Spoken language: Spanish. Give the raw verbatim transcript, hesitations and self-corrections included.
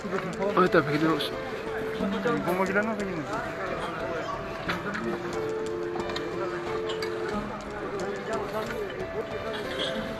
¿Dónde está el pequeño ruso? ¿Cómo que no pequeño? Thank you.